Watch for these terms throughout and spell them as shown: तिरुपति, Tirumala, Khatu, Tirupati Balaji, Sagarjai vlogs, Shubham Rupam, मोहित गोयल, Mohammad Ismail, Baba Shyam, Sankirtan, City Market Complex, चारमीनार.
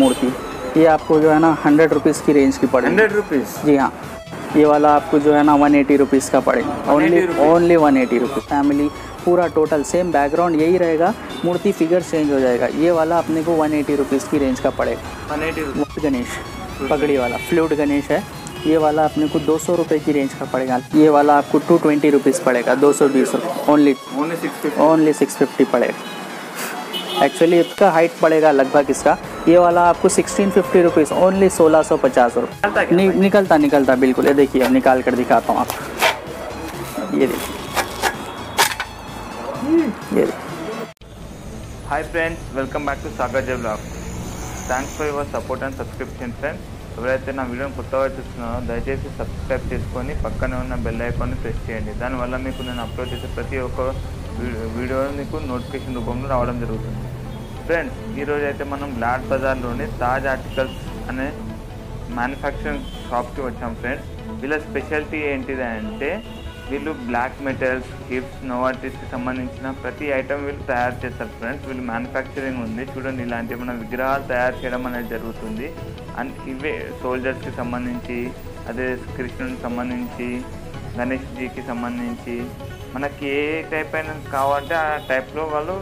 मूर्ति, ये आपको जो है ना 100 रुपीज़ की रेंज की पड़ेगी। 100 रुपीज़? जी हाँ, ये वाला आपको जो है ना 180 रुपीज़ का पड़ेगा, ओनली 180 रुपीज़। फैमिली पूरा टोटल सेम बैकग्राउंड यही रहेगा, मूर्ति फिगर चेंज हो जाएगा। ये वाला अपने को 180 रुपीज़ की रेंज का पड़ेगा। 180 गणेश पगड़ी वाला फ्लूट गणेश है, ये वाला अपने को 200 रुपये की रेंज का पड़ेगा। ये वाला आपको 220 रुपीज़ पड़ेगा, 220 रुपये ओनली 650 पड़ेगा। एक्चुअली इसका हाइट पड़ेगा लगभग इसका। ये वाला आपको 1650 रुपीज़ ओनली 1650 रुपये। निकलता बिल्कुल, ये देखिए अब निकाल कर दिखाता हूँ आपको। ये देखिए, ये hi friends, welcome back to Sagar जैवलॉग्स। Thanks for your support and subscription friends. एवरैते ना वीडियो కొత్తగా చూస్తున్నారో దయచేసి సబ్స్క్రైబ్ చేసుకొని పక్కనే ఉన్న బెల్ ఐకాన్ ని ప్రెస్ చేయండి। దాని వల్ల మీకు నేను అప్లోడ్ చేసే ప్రతి ఒక్క వీడియోని మీకు నోటిఫికేషన్ రూపంలో రావడం జరుగుతుంది। ఫ్రెండ్స్, ఈ రోజు అయితే మనం లాడ్ బజార్ లోనే తాజ్ ఆర్టికల్స్ అనే మ్యానుఫ్యాక్చరింగ్ షాప్ కి వచ్చాం ఫ్రెండ్స్। వీళ్ళ స్పెషాలిటీ ఏంటిది అంటే వీళ్ళు బ్లాక్ మెటల్స్, గిఫ్ట్స్, నోవార్టిస్కి సంబంధించిన ప్రతి ఐటమ్ వీళ్ళు తయారు చేస్తారు ఫ్రెండ్స్। వీళ్ళు మ్యానుఫ్యాక్చరింగ్ ఉంది చూడండి, ఇలాంటి మన విగ్రహాలు తయారు చేయడం అనేది జరుగుతుంది। అండ్ ఇవే సోల్జర్స్కి సంబంధించి, అదే కృష్ణునికి సంబంధించి, గణేష్జీకి సంబంధించి, మనకి ఏ టైప్ అయినా కావాలంటే ఆ టైప్లో వాళ్ళు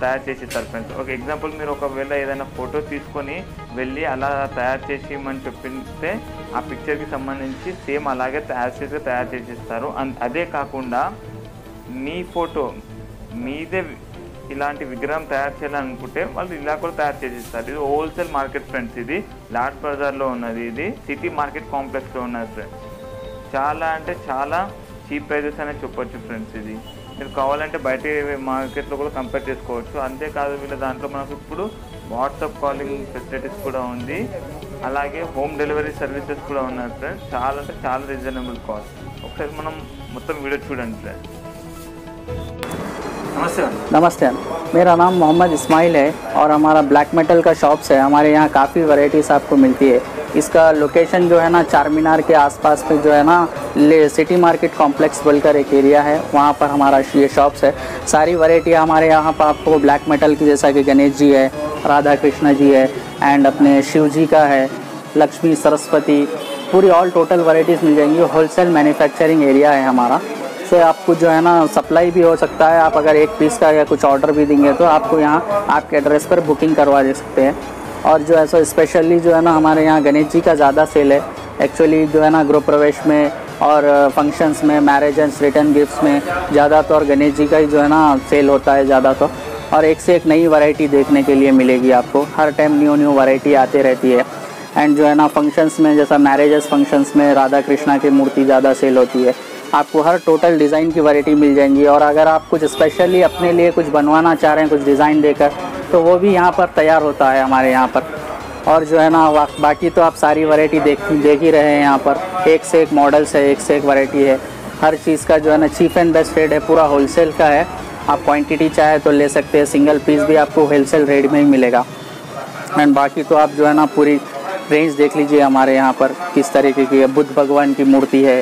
తయారు చేసి ఇస్తారు ఫ్రెండ్స్। ఒక ఎగ్జాంపుల్, మీరు ఒకవేళ ఏదైనా ఫోటో తీసుకొని వెళ్ళి అలా తయారు చేసేయమని చెప్పితే ఆ పిక్చర్కి సంబంధించి సేమ్ అలాగే తయారు చేసి ఇస్తారు। అండ్ అదే కాకుండా మీ ఫోటో మీదే ఇలాంటి విగ్రహం తయారు చేయాలనుకుంటే వాళ్ళు ఇలా కూడా తయారు చేసి ఇస్తారు। ఇది హోల్సేల్ మార్కెట్ ఫ్రెండ్స్, ఇది లాడ్ బజార్లో ఉన్నది, ఇది సిటీ మార్కెట్ కాంప్లెక్స్లో ఉన్నది ఫ్రెండ్స్। చాలా అంటే చాలా చీప్ ప్రైజెస్ అనేది చెప్పొచ్చు ఫ్రెండ్స్। ఇది మీరు కావాలంటే బయట మార్కెట్లో కూడా కంపేర్ చేసుకోవచ్చు। అంతేకాదు వీళ్ళ దాంట్లో మనకు ఇప్పుడు వాట్సాప్ కాలింగ్ ఫెసిలిటీస్ కూడా ఉంది, అలాగే హోమ్ డెలివరీ సర్వీసెస్ కూడా ఉన్నాయి ఫ్రెండ్స్। చాలా అంటే చాలా రీజనబుల్ కాస్ట్। ఒకసారి మనం మొత్తం వీడియో చూడండి ఫ్రెండ్స్। नमस्ते नमस्ते, मेरा नाम मोहम्मद इस्माइल है और हमारा ब्लैक मेटल का शॉप्स है। हमारे यहाँ काफ़ी वैरायटीज़ आपको मिलती है। इसका लोकेशन जो है ना चारमीनार के आसपास में जो है ना सिटी मार्केट कॉम्प्लेक्स बोलकर एक एरिया है, वहाँ पर हमारा ये शॉप्स है। सारी वैरायटी हमारे यहाँ पर आपको ब्लैक मेटल की, जैसा कि गणेश जी है, राधा कृष्ण जी है, एंड अपने शिव जी का है, लक्ष्मी सरस्वती, पूरी ऑल टोटल वैरायटीज़ मिल जाएंगी। होलसेल मैन्युफैक्चरिंग एरिया है हमारा, से आपको जो है ना सप्लाई भी हो सकता है। आप अगर एक पीस का या कुछ ऑर्डर भी देंगे तो आपको यहाँ आपके एड्रेस पर बुकिंग करवा दे सकते हैं। और जो है सो स्पेशली जो है ना हमारे यहाँ गणेश जी का ज़्यादा सेल है। एक्चुअली जो है ना गृह प्रवेश में और फंक्शंस में, मैरिजेस, रिटर्न गिफ्ट्स में ज़्यादातर गणेश जी का ही जो है ना सेल होता है ज़्यादातर। और एक से एक नई वैरायटी देखने के लिए मिलेगी आपको, हर टाइम न्यू वैरायटी आती रहती है। एंड जो है ना फंक्शंस में, जैसा मैरिजेस फंक्शंस में राधा कृष्णा की मूर्ति ज़्यादा सेल होती है। आपको हर टोटल डिज़ाइन की वैरायटी मिल जाएंगी। और अगर आप कुछ स्पेशली अपने लिए कुछ बनवाना चाह रहे हैं, कुछ डिज़ाइन देकर, तो वो भी यहाँ पर तैयार होता है हमारे यहाँ पर। और जो है ना बाकी तो आप सारी वैरायटी देख ही रहे हैं। यहाँ पर एक से एक मॉडल्स है, एक से एक वैरायटी है। हर चीज़ का जो है ना चीप एंड बेस्ट रेट है, पूरा होलसेल का है। आप क्वांटिटी चाहे तो ले सकते हैं, सिंगल पीस भी आपको होलसेल रेट में ही मिलेगा। एंड बाकी तो आप जो है ना पूरी रेंज देख लीजिए हमारे यहाँ पर किस तरीके की है। बुद्ध भगवान की मूर्ति है,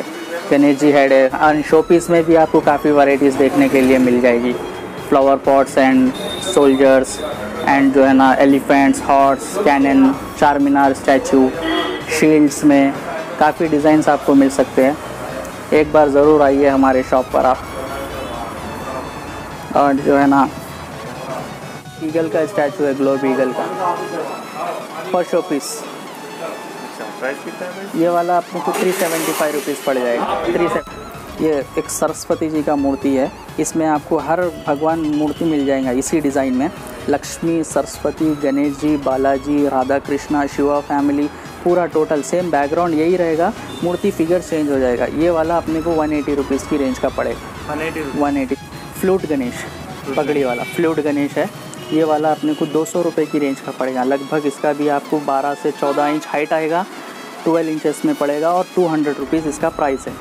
गणेश जी हेड है। एंड शो पीस में भी आपको काफ़ी वैरायटीज़ देखने के लिए मिल जाएगी। Flower pots and soldiers and जो है ना elephants, horse, cannon, चारमीनार statue, shields में काफ़ी डिज़ाइंस आपको मिल सकते हैं। एक बार ज़रूर आइए हमारे शॉप पर आप। और जो है ना ईगल का स्टैचू है, ग्लोब ईगल का, फॉर शो पीस। ये वाला आपको 375 रुपीज़ पड़ जाएगा। ये एक सरस्वती जी का मूर्ति है, इसमें आपको हर भगवान मूर्ति मिल जाएगा इसी डिज़ाइन में। लक्ष्मी, सरस्वती, गणेश जी, बालाजी, राधा कृष्णा, शिवा फैमिली, पूरा टोटल सेम बैकग्राउंड यही रहेगा, मूर्ति फिगर चेंज हो जाएगा। ये वाला अपने को 180 रुपीज़ की रेंज का पड़ेगा। 180 फ्लूट गणेश पगड़ी वाला फ्लूट गणेश है, ये वाला अपने को 200 रुपये की रेंज का पड़ेगा लगभग। इसका भी आपको 12 से 14 इंच हाइट आएगा, 12 इंचेस में पड़ेगा। और 200 रुपीज़ इसका प्राइस है।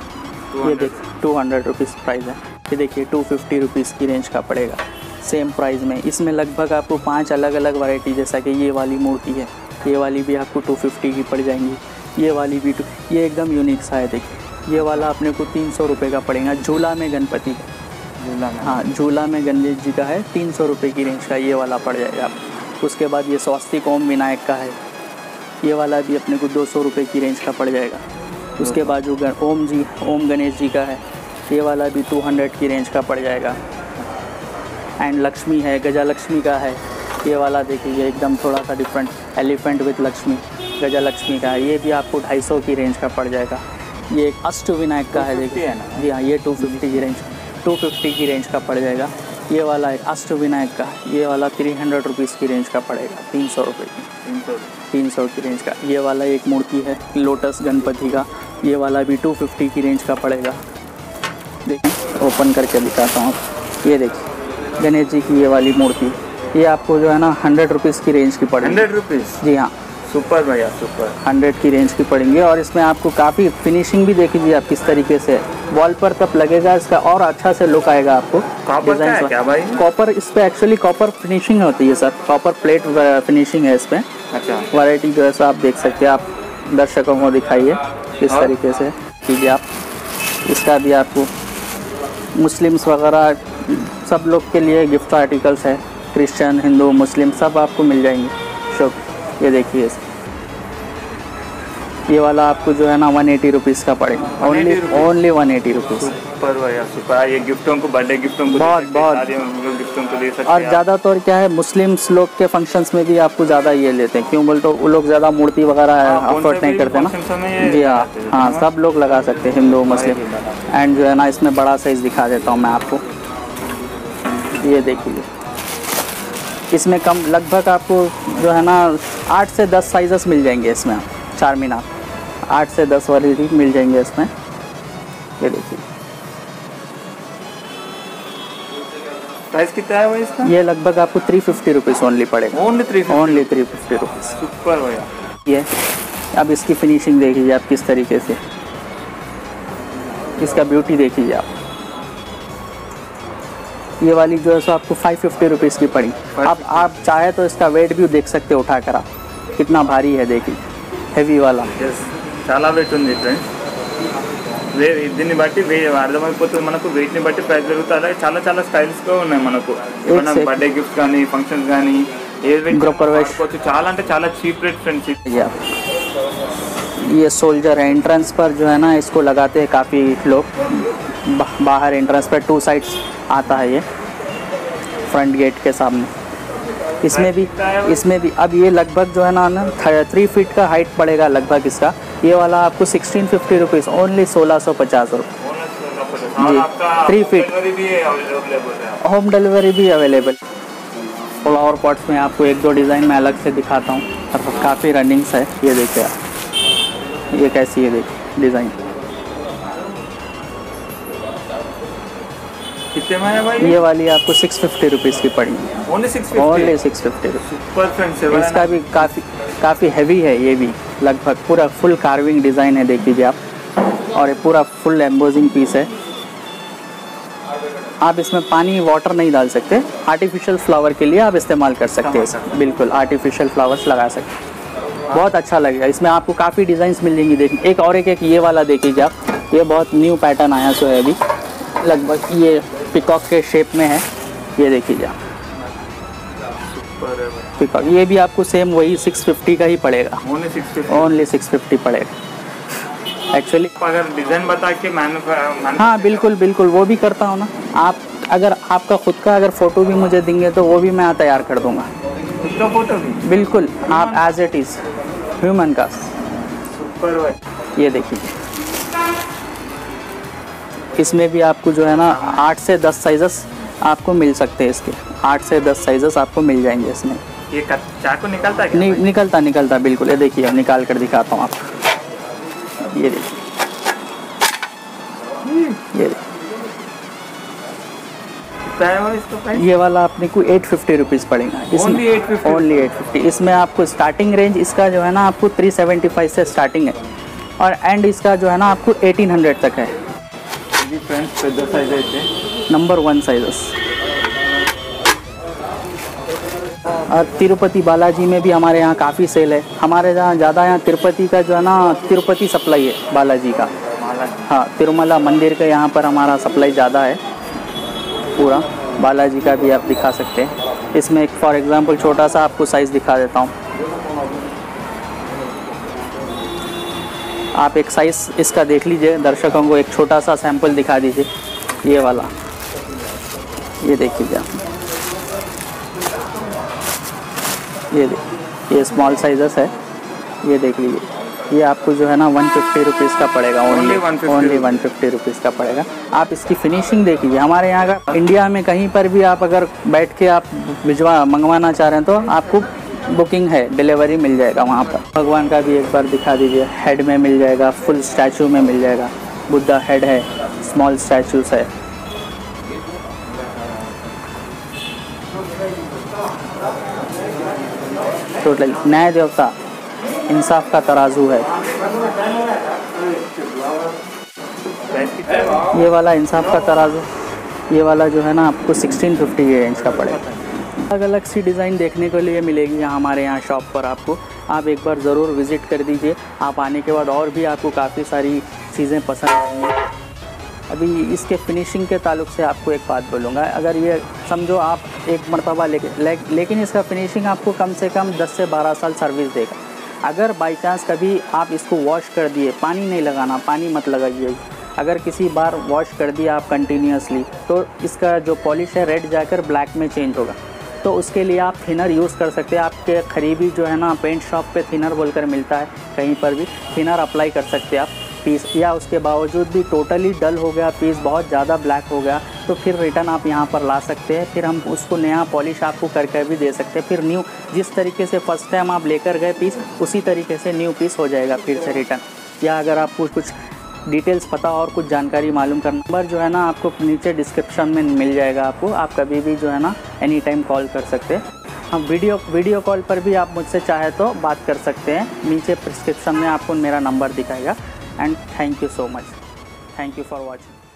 ये देखिए 200 रुपीज़ प्राइस है। ये देखिए 250 रुपीज़ की रेंज का पड़ेगा सेम प्राइस में। इसमें लगभग आपको 5 अलग अलग वैरायटी, जैसा कि ये वाली मूर्ति है, ये वाली भी आपको 250 की पड़ जाएंगी। ये वाली भी ये एकदम यूनिक सा है, देखिए। ये वाला अपने को 300 रुपये का पड़ेगा। झूला में गणपति का, झूला में, हाँ, झूला में गणेश जी का है, 300 रुपये की रेंज का ये वाला पड़ जाएगा आप। उसके बाद ये स्वस्तिक ओम विनायक का है, ये वाला भी अपने को 200 रुपये की रेंज का पड़ जाएगा। उसके बाद जो ओम गणेश जी का है, ये वाला भी 200 की रेंज का पड़ जाएगा। एंड लक्ष्मी है, गजालक्ष्मी का है, ये वाला देखिए एकदम थोड़ा सा different, elephant with Lakshmi, Gajalakshmi का है, ये भी आपको 250 की रेंज का पड़ जाएगा। ये अष्ट विनायक का है, देखिए है ना, जी हाँ, ये 250 की रेंज, 250 की रेंज का पड़ जाएगा। ये वाला है अष्ट विनायक का, ये वाला 300 रुपीज़ की रेंज का पड़ेगा, 300 रुपये की, 300 की रेंज का। ये वाला एक मूर्ति है लोटस गणपति का, ये वाला भी 250 की रेंज का पड़ेगा। देखिए ओपन करके दिखाता हूँ, ये देखिए गणेश जी की ये वाली मूर्ति, ये आपको जो है ना 100 रुपीज़ की रेंज की पड़ेगी। 100 रुपीज़, जी हाँ, सुपर भैया सुपर, 100 की रेंज की पड़ेंगी। और इसमें आपको काफ़ी फिनिशिंग भी देख लीजिए आप किस तरीके से, वॉल पर तब लगेगा इसका और अच्छा से लुक आएगा आपको। कॉपर का है क्या भाई? कॉपर, इस पर एक्चुअली कॉपर फिनिशिंग होती है सर, कॉपर प्लेट फिनिशिंग है इसमें। अच्छा, वैरायटी जो है सो आप देख सकते हैं, आप दर्शकों को दिखाइए किस तरीके से कीजिए आप। इसका भी आपको मुस्लिम्स वगैरह सब लोग के लिए गिफ्ट आर्टिकल्स है, क्रिश्चन हिंदू मुस्लिम सब आपको मिल जाएंगे शॉप। ये देखिए ये वाला आपको जो है ना 180 रुपीज़ का पड़ेगा, ओनली 180 रुपीज़। ये गिफ्टों को, बर्थडे गिफ्टों को बहुत दे सकते हैं। और ज़्यादातर क्या है मुस्लिम्स लोग के फंक्शंस में भी आपको ज़्यादा ये लेते हैं, क्यों बोलते वो लोग ज़्यादा मूर्ति वगैरह अफोर्ड नहीं करते ना। जी हाँ हाँ, सब लोग लगा सकते हैं, हिंदू मुस्लिम। एंड जो है ना इसमें बड़ा साइज दिखा देता हूँ मैं आपको, ये देखिए इसमें कम लगभग आपको जो है ना 8 से 10 साइजेस मिल जाएंगे इसमें। चारमीनार 8 से 10 वाली भी मिल जाएंगे इसमें। ये देखिए प्राइस कितना है भाई इसका? ये लगभग आपको 350 रुपीज़ ओनली पड़ेगा, ओनली 350 रुपीज़। सुपर भैया। ये अब इसकी फिनिशिंग देख लीजिए आप किस तरीके से, इसका ब्यूटी देख लीजिए आप। ये वाली जो है सो आपको 550 रुपीज़ की पड़ी। आप चाहे तो इसका वेट भी देख सकते हो उठा कर आप, कितना भारी है देखिए, हेवी वाला। చాలా వెయిట్ ఉంది ఫ్రెండ్స్, దీన్ని బట్టి అర్థమైపోతుంది మనకు, వెయిట్ని బట్టి ప్రైస్ పెరుగుతుంది। చాలా చాలా స్టైల్స్గా ఉన్నాయి మనకు, ఏమన్నా బర్త్డే గిఫ్ట్స్ కానీ ఫంక్షన్స్ కానీ ఏదైనా చాలా అంటే చాలా చీప్ రేట్ ఫ్రెండ్స్। ये सोल्जर है, एंट्रेंस पर जो है ना इसको लगाते हैं काफ़ी लोग, बाहर एंट्रेंस पर 2 साइड्स आता है ये, फ्रंट गेट के सामने। इसमें भी अब ये लगभग जो है ना 3 फीट का हाइट पड़ेगा लगभग इसका। ये वाला आपको 1650 रुपीज़, ओनली 1650 रुपये जी, 3 फीट। होम डिलीवरी भी अवेलेबल। फ्लावर पॉट्स में आपको 1-2 डिज़ाइन मैं अलग से दिखाता हूँ, काफ़ी रनिंग्स है। ये देखिए आप ये कैसी है, देख डिज़ाइन कितने में है भाई? ये वाली आपको 650 रुपीज़ की पड़ेगी, ओनली 650 रुपीज़। इसका भी काफ़ी हैवी है, ये भी लगभग पूरा फुल कार्विंग डिज़ाइन है देख लीजिए आप, और ये पूरा फुल एम्बोजिंग पीस है। आप इसमें पानी वाटर नहीं डाल सकते, आर्टिफिशियल फ्लावर के लिए आप इस्तेमाल कर सकते हैं, बिल्कुल आर्टिफिशियल फ्लावर्स लगा सकते हैं, बहुत अच्छा लगेगा। इसमें आपको काफ़ी डिज़ाइंस मिल जाएंगी देखिए। एक ये वाला देखिए आप, ये बहुत न्यू पैटर्न आया सो है अभी, लगभग ये पिकॉक के शेप में है। ये देखिए आप पिकॉक, ये भी आपको सेम वही 650 का ही पड़ेगा, ओनली 650 पड़ेगा। एक्चुअली अगर डिज़ाइन बता के हाँ बिल्कुल बिल्कुल वो भी करता हूँ ना। आप अगर आपका खुद का अगर फ़ोटो भी मुझे देंगे तो वो भी मैं तैयार कर दूँगा, तो फोटो भी बिल्कुल आप एज इट इज़ ह्यूमन का। ये देखिए इसमें भी आपको जो है ना 8 से 10 साइजेस आपको मिल सकते हैं इसके, 8 से 10 साइजेस आपको मिल जाएंगे इसमें। ये चाकू निकलता है क्या? निकलता बिल्कुल। ये देखिए अब निकाल कर दिखाता हूँ आपको, ये देखिए ये वाला अपने को 850 रुपीज़ पड़ेगा, ओनली 850। इसमें आपको स्टार्टिंग रेंज इसका जो है ना आपको 375 से स्टार्टिंग है, और एंड इसका जो है ना आपको 1800 तक है। जी फ्रेंड्स साइज़ नंबर 1 साइज़स। और तिरुपति बालाजी में भी हमारे यहाँ काफ़ी सेल है, हमारे यहाँ ज़्यादा यहाँ तिरुपति का जो है ना तिरुपति सप्लाई है बालाजी का, हाँ तिरुमला मंदिर का यहाँ पर हमारा सप्लाई ज़्यादा है पूरा। बालाजी का भी आप दिखा सकते हैं। इसमें एक फॉर एग्जांपल छोटा सा आपको साइज़ दिखा देता हूँ। आप एक साइज़ इसका देख लीजिए, दर्शकों को एक छोटा सा सैंपल दिखा दीजिए, ये वाला, ये देख लीजिए आप, ये देखिए, ये स्मॉल साइज़स है, ये देख लीजिए। ये आपको जो है ना 150 रुपीज़ का पड़ेगा, ओनली 150 रुपीज़ का पड़ेगा। आप इसकी फिनिशिंग देखिए, हमारे यहाँ का इंडिया में कहीं पर भी आप अगर बैठ के आप मंगवाना चाह रहे हैं तो आपको बुकिंग है, डिलीवरी मिल जाएगा वहाँ पर। भगवान का भी एक बार दिखा दीजिए, हेड में मिल जाएगा, फुल स्टैचू में मिल जाएगा, बुद्धा हेड है, स्मॉल स्टैचूस है। टोटल न्याय देवता, इंसाफ का तराजू है, ये वाला इंसाफ का तराजू, ये वाला जो है ना आपको 1650 के रेंज का पड़ेगा। अलग अलग सी डिज़ाइन देखने के लिए मिलेगी हमारे यहाँ शॉप पर आपको। आप एक बार ज़रूर विज़िट कर दीजिए, आप आने के बाद और भी आपको काफ़ी सारी चीज़ें पसंद आएंगी। अभी इसके फिनिशिंग के ताल्लुक से आपको एक बात बोलूँगा, अगर ये समझो आप एक मरतबा लेकिन इसका फिनिशिंग आपको कम से कम 10 से 12 साल सर्विस देगा। अगर बाई चांस कभी आप इसको वॉश कर दिए, पानी नहीं लगाना, पानी मत लगाइए, अगर किसी बार वॉश कर दिया आप कंटिन्यूसली तो इसका जो पॉलिश है रेड जाकर ब्लैक में चेंज होगा। तो उसके लिए आप थिनर यूज़ कर सकते हैं, आपके करीबी जो है ना पेंट शॉप पे थिनर बोलकर मिलता है, कहीं पर भी थिनर अप्लाई कर सकते हैं आप पीस। या उसके बावजूद भी टोटली डल हो गया पीस, बहुत ज़्यादा ब्लैक हो गया, तो फिर रिटर्न आप यहाँ पर ला सकते हैं, फिर हम उसको नया पॉलिश आपको करके भी दे सकते हैं। फिर न्यू, जिस तरीके से फर्स्ट टाइम आप लेकर गए पीस, उसी तरीके से न्यू पीस हो जाएगा फिर से रिटर्न। या अगर आपको कुछ डिटेल्स पता और कुछ जानकारी मालूम करना, नंबर जो है ना आपको नीचे डिस्क्रिप्शन में मिल जाएगा आपको, आप कभी भी जो है ना एनी टाइम कॉल कर सकते हैं। हम वीडियो कॉल पर भी आप मुझसे चाहे तो बात कर सकते हैं, नीचे प्रिस्क्रिप्शन में आपको मेरा नंबर दिखाएगा। And thank you so much. Thank you for watching.